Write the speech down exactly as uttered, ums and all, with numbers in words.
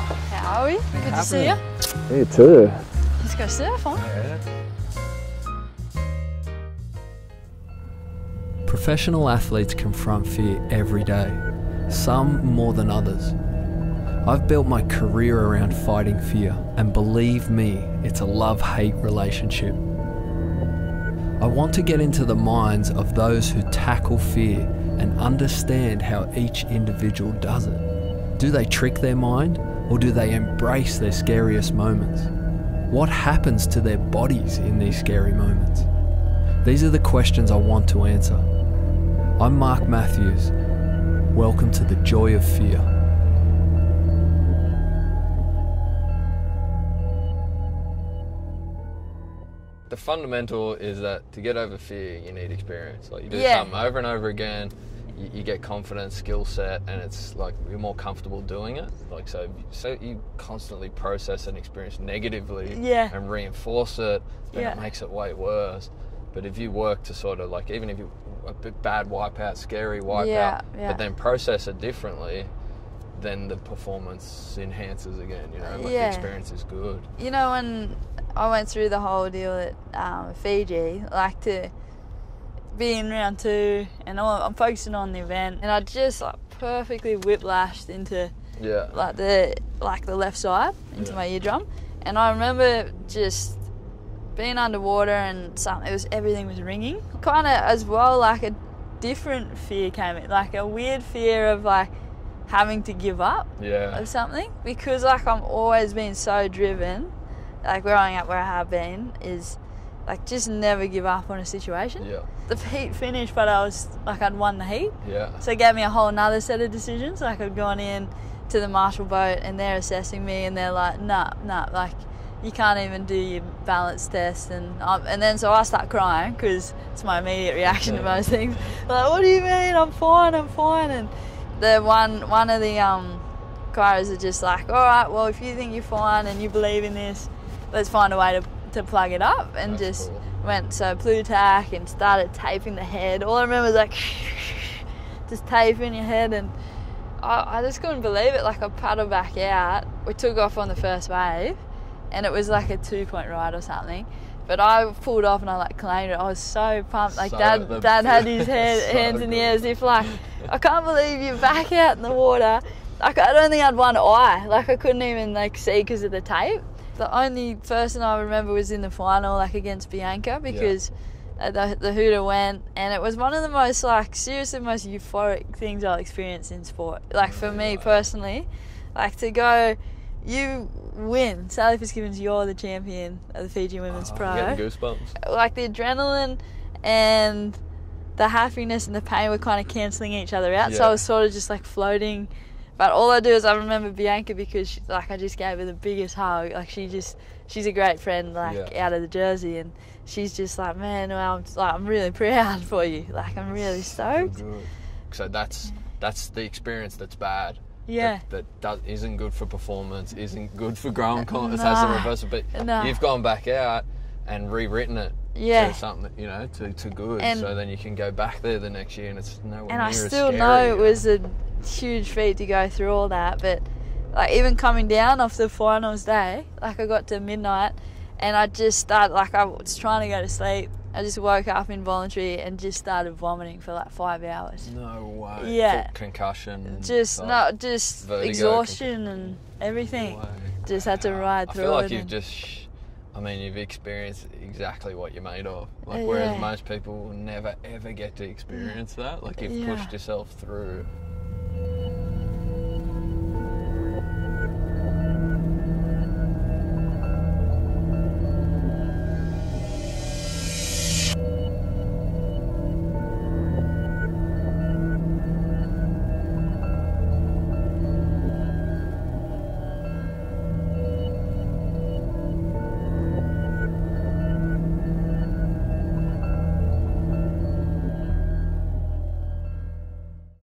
Bianca. Howie, good to see you. Me too. It's good to see you, fun. Yeah. Professional athletes confront fear every day, some more than others. I've built my career around fighting fear, and believe me, it's a love-hate relationship. I want to get into the minds of those who tackle fear and understand how each individual does it. Do they trick their mind, or do they embrace their scariest moments? What happens to their bodies in these scary moments? These are the questions I want to answer. I'm Mark Matthews. Welcome to the Joy of Fear. The fundamental is that to get over fear, you need experience. Like you do yeah. something over and over again, you, you get confidence, skill set, and it's like you're more comfortable doing it. Like so, so you constantly process an experience negatively yeah. and reinforce it, then yeah. it makes it way worse. But if you work to sort of like, even if you a bad wipeout, scary wipeout, yeah, yeah. but then process it differently, then the performance enhances again. You know, like yeah. the experience is good. You know, when I went through the whole deal at um, Fiji, like to be in round two, and all, I'm focusing on the event, and I just like perfectly whiplashed into yeah. like the like the left side into yeah. my eardrum, and I remember just. Being underwater and something, it was everything was ringing. Kind of as well, like a different fear came in, like a weird fear of like having to give up yeah. or something. Because like I'm always been so driven, like growing up where I have been is like just never give up on a situation. Yeah. The heat finished, but I was like I'd won the heat. Yeah. So it gave me a whole another set of decisions. Like I'd gone in to the marshal boat and they're assessing me and they're like, nah, nah, like. You can't even do your balance test, and I'm, and then so I start crying because it's my immediate reaction yeah. to most things. Like, what do you mean? I'm fine, I'm fine. And the one one of the um, choirs are just like, all right, well, if you think you're fine and you believe in this, let's find a way to to plug it up. And That's just cool. went so Plutac and started taping the head. All I remember was like, just taping your head, and I, I just couldn't believe it. Like I paddled back out. We took off on the first wave. And it was like a two-point ride or something. But I pulled off and I like claimed it. I was so pumped. Like so Dad, Dad had his hand, so hands in the air as if like, I can't believe you're back out in the water. Like I don't think I had one eye. Like I couldn't even like see because of the tape. The only person I remember was in the final, like against Bianca, because yeah. the, the hooter went, and it was one of the most like seriously most euphoric things I'll experience in sport. Like for yeah. me personally, like to go. You win. Sally Fitzgibbons, you're the champion of the Fiji Women's oh, Pro. I'm getting goosebumps. Like the adrenaline and the happiness and the pain were kind of cancelling each other out. Yeah. So I was sort of just like floating. But all I do is I remember Bianca because she, like I just gave her the biggest hug. Like she just, she's a great friend like yeah. out of the jersey, and she's just like, man, well, I'm, like, I'm really proud for you. Like I'm really stoked. So, good. so that's that's the experience that's bad. Yeah. That, that does, isn't good for performance, isn't good for growing confidence, no. has the reverse. But no. you've gone back out and rewritten it yeah. to something, you know, to, to good. And so then you can go back there the next year and it's nowhere and near as scary. And I still know it was a huge feat to go through all that. But like even coming down off the finals day, like I got to midnight and I just started, like I was trying to go to sleep. I just woke up involuntarily and just started vomiting for like five hours. No way. Yeah. Concussion. Just like, no, just vertigo, exhaustion and everything. No just had to ride through it. I feel like it you've just, I mean, you've experienced exactly what you're made of. Like yeah. whereas most people will never ever get to experience that. Like you've yeah. pushed yourself through